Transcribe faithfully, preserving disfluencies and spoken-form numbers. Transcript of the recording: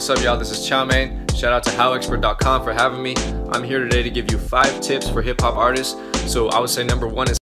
What's up, y'all? This is Chow Mane. Shout out to How Expert dot com for having me. I'm here today to give you five tips for hip hop artists. So I would say number one is